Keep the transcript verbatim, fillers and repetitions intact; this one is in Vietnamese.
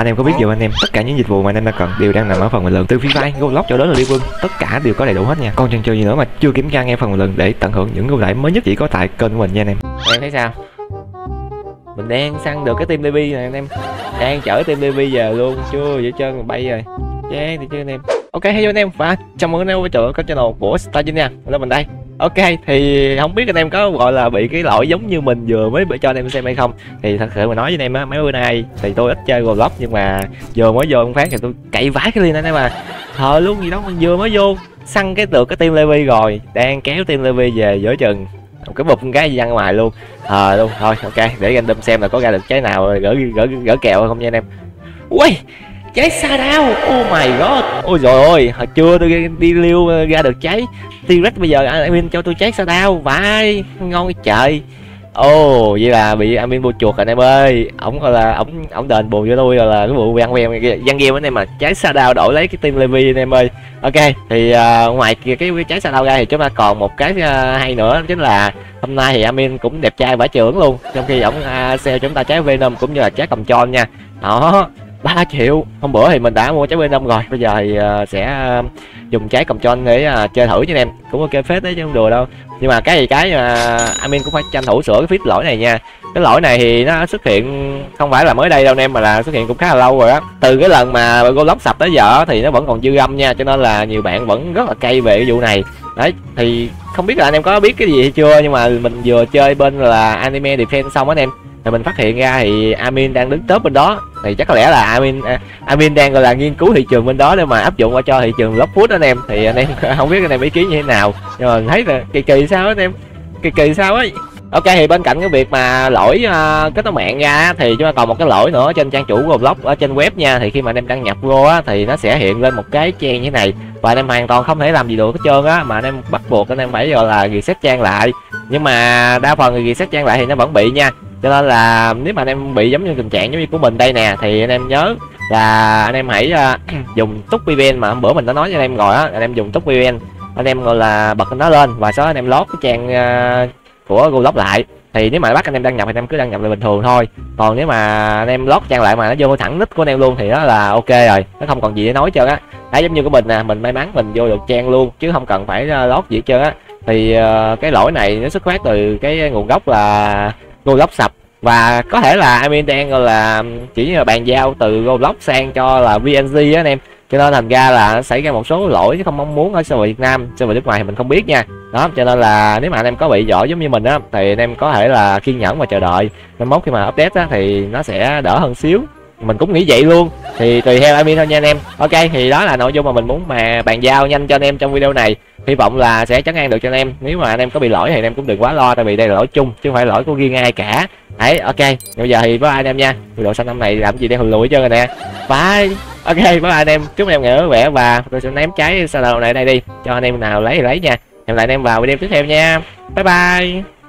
Anh em có biết giờ anh em tất cả những dịch vụ mà anh em đang cần đều đang nằm ở phần bình luận, từ Free Fire, GoLock cho đến là Liên Quân, tất cả đều có đầy đủ hết nha. Còn chần chừ gì nữa mà chưa kiểm tra ngay phần bình luận để tận hưởng những ưu đãi mới nhất chỉ có tại kênh của mình nha anh em. Em thấy sao? Mình đang săn được cái team Levi này anh em, đang chở team Levi giờ luôn, chưa giữa chân bay rồi. Yeah, thì chưa anh em. Ok, hello anh em và chào mừng anh em quay trở lại kênh channel của Star Jinx nha. Mình là mình đây. Ok, thì không biết anh em có gọi là bị cái lỗi giống như mình vừa mới cho anh em xem hay không. Thì thật sự mà nói với anh em á, mấy bữa nay thì tôi ít chơi GoLock nhưng mà vừa mới vô ông Phát thì tôi cậy vãi cái liên anh em mà. Thờ luôn gì đó, mình vừa mới vô săn cái được cái team Levi rồi, đang kéo team Levi về giữa chừng một cái bụp cái gì ra ngoài luôn. Thờ luôn, thôi ok, để anh em xem là có ra được trái nào rồi gỡ gỡ gỡ kèo không nha anh em. Ui, trái xa đao, oh my god. Ôi trời ơi, hồi trưa tôi đi liêu ra được trái T-Rex, bây giờ admin cho tôi trái xa đao, vãi, ngon trời. Ồ, oh, vậy là bị admin bù chuột anh em ơi. Ổng gọi là ổng ổng đền bù cho tôi rồi, là cái vụ văn quen văn game anh em mà trái xa đao đổi lấy cái team Levi anh em ơi. Ok, thì uh, ngoài cái, cái trái xa đao ra thì chúng ta còn một cái uh, hay nữa, chính là hôm nay thì admin cũng đẹp trai vãi trưởng luôn, trong khi ổng uh, sale chúng ta trái Venom cũng như là trái cầm tròn nha. Đó, ba triệu. Hôm bữa thì mình đã mua trái Venom rồi, bây giờ thì uh, sẽ uh, dùng trái cầm cho anh để uh, chơi thử cho anh em. Cũng ok phết đấy chứ không đùa đâu. Nhưng mà cái gì cái mà uh, admin cũng phải tranh thủ sửa cái fix lỗi này nha. Cái lỗi này thì nó xuất hiện không phải là mới đây đâu anh em, mà là xuất hiện cũng khá là lâu rồi á. Từ cái lần mà GoLock sập tới giờ thì nó vẫn còn dư âm nha, cho nên là nhiều bạn vẫn rất là cay về cái vụ này. Đấy, thì không biết là anh em có biết cái gì hay chưa, nhưng mà mình vừa chơi bên là anime defense xong á anh em, thì mình phát hiện ra thì admin đang đứng top bên đó. Thì chắc có lẽ là admin admin đang gọi là nghiên cứu thị trường bên đó để mà áp dụng qua cho thị trường lóc food anh em. Thì anh em không biết anh em ý kiến như thế nào, nhưng mà thấy là kỳ kỳ sao anh em, kỳ kỳ sao ấy. Ok, thì bên cạnh cái việc mà lỗi uh, kết nối mạng ra thì chúng ta còn một cái lỗi nữa trên trang chủ Roblox ở trên web nha. Thì khi mà anh em đăng nhập vô á thì nó sẽ hiện lên một cái trang như thế này và anh em hoàn toàn không thể làm gì được hết trơn á, mà anh em bắt buộc anh em phải gọi là reset trang lại. Nhưng mà đa phần reset trang lại thì nó vẫn bị nha, cho nên là nếu mà anh em bị giống như tình trạng giống như của mình đây nè thì anh em nhớ là anh em hãy uh, dùng túc vê en mà hôm bữa mình đã nói cho anh em rồi á. Anh em dùng túc vê en, anh em gọi là bật nó lên và sau đó anh em lót cái trang uh, của GoLock lại. Thì nếu mà bắt anh em đăng nhập thì anh em cứ đăng nhập lại bình thường thôi, còn nếu mà anh em lót trang lại mà nó vô thẳng nick của anh em luôn thì đó là ok rồi, nó không còn gì để nói trơn á. Đấy, giống như của mình nè, mình may mắn mình vô được trang luôn chứ không cần phải lót gì hết trơn á. Thì uh, cái lỗi này nó xuất phát từ cái nguồn gốc là GoLock sập, và có thể là admin đang gọi là chỉ như là bàn giao từ GoLock sang cho là vê en giê á anh em, cho nên thành ra là xảy ra một số lỗi chứ không mong muốn ở server Việt Nam. Server nước ngoài thì mình không biết nha. Đó, cho nên là nếu mà anh em có bị giỏi giống như mình á thì anh em có thể là kiên nhẫn và chờ đợi, mai mốt khi mà update á thì nó sẽ đỡ hơn xíu, mình cũng nghĩ vậy luôn. Thì tùy theo admin thôi nha anh em. Ok, thì đó là nội dung mà mình muốn mà bàn giao nhanh cho anh em trong video này, hy vọng là sẽ trấn an được cho anh em. Nếu mà anh em có bị lỗi thì anh em cũng đừng quá lo, tại vì đây là lỗi chung chứ không phải lỗi của riêng ai cả. Đấy, ok, bây giờ thì bye bye anh em nha. Người đội xanh năm này làm gì đang hùn lùi hết trơn rồi nè. Bye. Ok, bye bye anh em, chúc anh em ngày mới vui vẻ, và tôi sẽ ném trái salad này đây đi cho anh em nào lấy thì lấy nha. Hẹn lại anh em vào video tiếp theo nha. Bye bye.